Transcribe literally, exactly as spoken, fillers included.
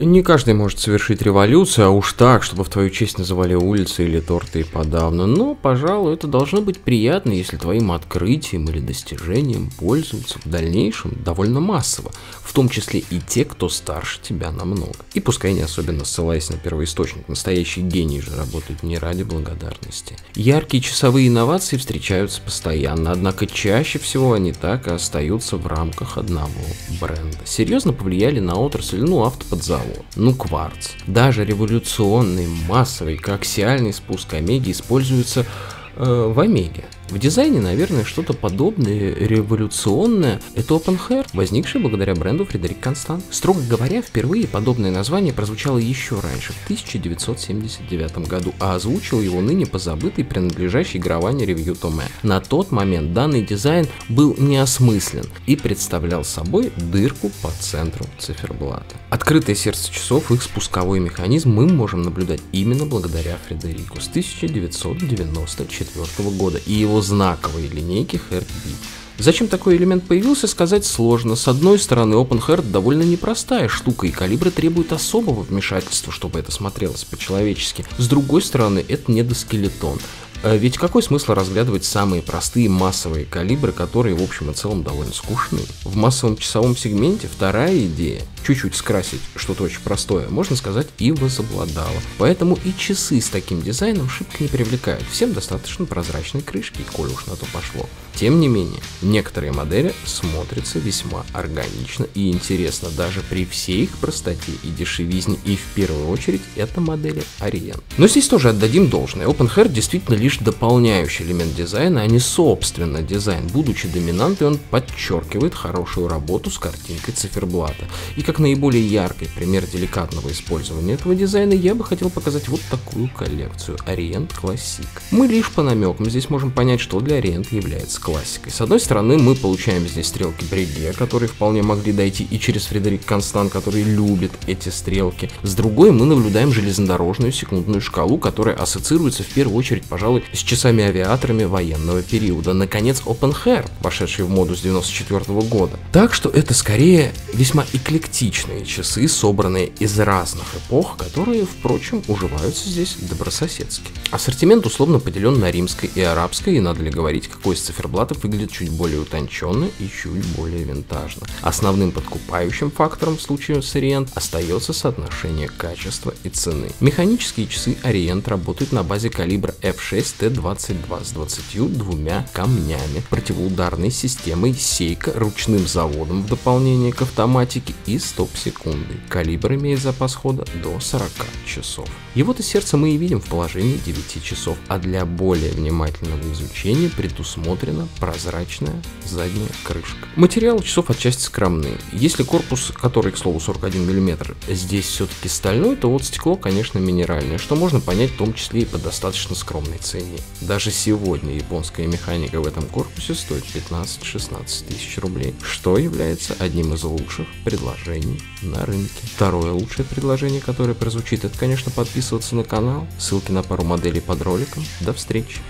Не каждый может совершить революцию, а уж так, чтобы в твою честь называли улицы или торты и подавно. Но, пожалуй, это должно быть приятно, если твоим открытием или достижением пользуются в дальнейшем довольно массово, в том числе и те, кто старше тебя намного. И пускай не особенно ссылаясь на первоисточник, настоящий гений же работает не ради благодарности. Яркие часовые инновации встречаются постоянно, однако чаще всего они так и остаются в рамках одного бренда. Серьезно повлияли на отрасль, ну, автоподзавод. Ну, кварц. Даже революционный, массовый, коаксиальный спуск омеги используется э, в омеге. В дизайне, наверное, что-то подобное революционное – это Open Heart, возникший благодаря бренду Фредерик Констант. Строго говоря, впервые подобное название прозвучало еще раньше, в тысяча девятьсот семьдесят девятом году, а озвучил его ныне позабытый, принадлежащий Girard-Perregaux Revue Thomatique. На тот момент данный дизайн был неосмыслен и представлял собой дырку по центру циферблата. Открытое сердце часов, их спусковой механизм мы можем наблюдать именно благодаря Фредерику с тысяча девятьсот девяносто четвёртого года и его знаковой линейки Heartbeat. Зачем такой элемент появился, сказать сложно. С одной стороны, Open Heart довольно непростая штука, и калибры требуют особого вмешательства, чтобы это смотрелось по-человечески. С другой стороны, это недоскелетон. Ведь какой смысл разглядывать самые простые массовые калибры, которые в общем и целом довольно скучны? В массовом часовом сегменте вторая идея, чуть-чуть скрасить что-то очень простое, можно сказать, и возобладала. Поэтому и часы с таким дизайном шибко не привлекают, всем достаточно прозрачной крышки, коль уж на то пошло. Тем не менее, некоторые модели смотрятся весьма органично и интересно, даже при всей их простоте и дешевизне, и в первую очередь это модели Orient. Но здесь тоже отдадим должное, Open Heart действительно лишь дополняющий элемент дизайна, а не собственно дизайн. Будучи доминантной, он подчеркивает хорошую работу с картинкой циферблата. И как наиболее яркий пример деликатного использования этого дизайна я бы хотел показать вот такую коллекцию Orient Classic. Мы лишь по намекам здесь можем понять, что для Orient является классикой. С одной стороны, мы получаем здесь стрелки Бреге, которые вполне могли дойти и через Фредерик Констант, который любит эти стрелки. С другой мы наблюдаем железнодорожную секундную шкалу, которая ассоциируется в первую очередь, пожалуй, с часами-авиаторами военного периода. Наконец, Open Heart, вошедший в моду с девяносто четвёртого года. Так что это скорее весьма эклектичные часы, собранные из разных эпох, которые, впрочем, уживаются здесь добрососедски. Ассортимент условно поделен на римской и арабской, и надо ли говорить, какой из циферблатов выглядит чуть более утонченно и чуть более винтажно. Основным подкупающим фактором в случае с Orient остается соотношение качества и цены. Механические часы Orient работают на базе калибра эф шесть Т двадцать два с двадцатью двумя камнями, противоударной системой Сейка, ручным заводом в дополнение к автоматике и стоп-секундой. Калибр имеет запас хода до сорока часов. Его-то сердце мы и видим в положении девяти часов, а для более внимательного изучения предусмотрена прозрачная задняя крышка. Материалы часов отчасти скромные. Если корпус, который, к слову, сорок один миллиметр, здесь все-таки стальной, то вот стекло, конечно, минеральное, что можно понять в том числе и по достаточно скромной цене. Даже сегодня японская механика в этом корпусе стоит пятнадцать-шестнадцать тысяч рублей, что является одним из лучших предложений на рынке. Второе лучшее предложение, которое прозвучит, это, конечно, подписываться на канал. Ссылки на пару моделей под роликом. До встречи!